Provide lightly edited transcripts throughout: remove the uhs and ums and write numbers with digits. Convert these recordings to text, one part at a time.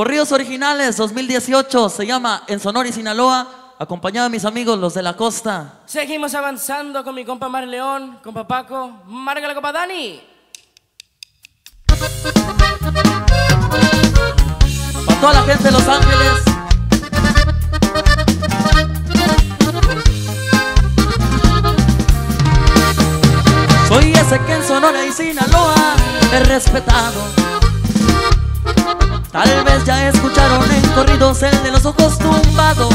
Corridos originales 2018, se llama En Sonora y Sinaloa, acompañado de mis amigos, los de la costa. Seguimos avanzando con mi compa Mar León, compa Paco, Marga la compa Dani. Para toda la gente de Los Ángeles. Soy ese que en Sonora y Sinaloa he respetado. Tal vez ya escucharon en corridos el de los ojos tumbados.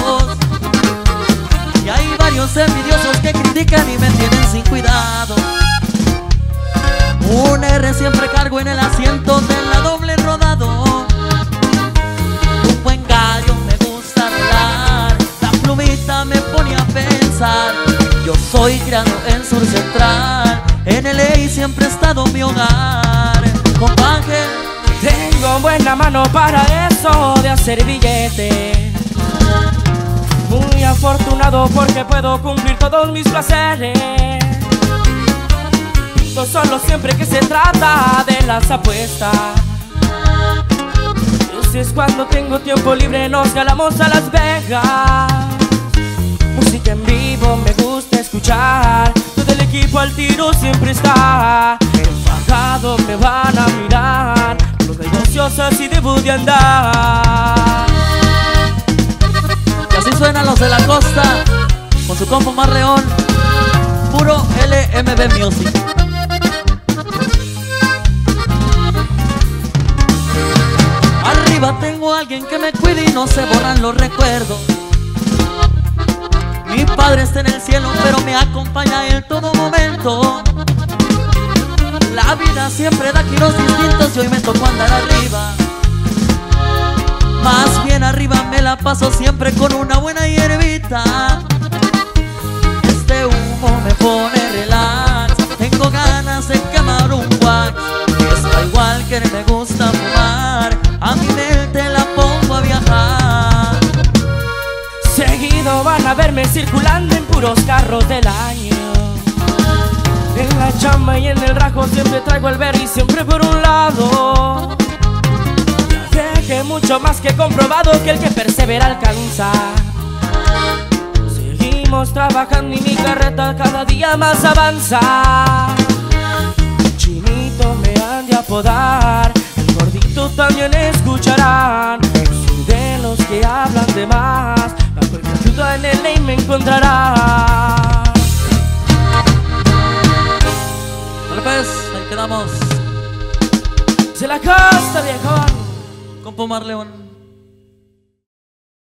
Y hay varios envidiosos que critican y me tienen sin cuidado. Un R siempre cargo en el asiento de la doble rodado. Un buen gallo me gusta rodar, la plumita me pone a pensar. Yo soy criado en Sur Central, en LA siempre he estado mi hogar. Con Ángel tengo buena mano para eso de hacer billete. Muy afortunado porque puedo cumplir todos mis placeres. Solo siempre que se trata de las apuestas. Entonces cuando tengo tiempo libre nos galamos a Las Vegas. Música en vivo me gusta escuchar, todo el equipo al tiro siempre está. Enfajado me van a mirar, los negociosas y debo de andar. Y así suenan los de la costa con su compa Mar León, puro LMB Music. Tengo a alguien que me cuide y no se borran los recuerdos. Mi padre está en el cielo pero me acompaña en todo momento. La vida siempre da giros distintos y hoy me tocó andar arriba. Más bien arriba me la paso siempre con una buena hierbita. Este humo me pone relax, tengo ganas de quemar un wax. Está igual que me gusta fumar, a mi mente la pongo a viajar. Seguido van a verme circulando en puros carros del año. En la chamba y en el rajo siempre traigo el berry, siempre por un lado. Ya sé que mucho más que comprobado que el que persevera alcanza. Seguimos trabajando y mi carreta cada día más avanza. Chinito me han de apodar, gordito también escucharán. Soy de los que hablan de más, la cual me ayuda en el ley me encontrará. Vale pues, ahí quedamos. Se la costa, viejón. Compa Omar León.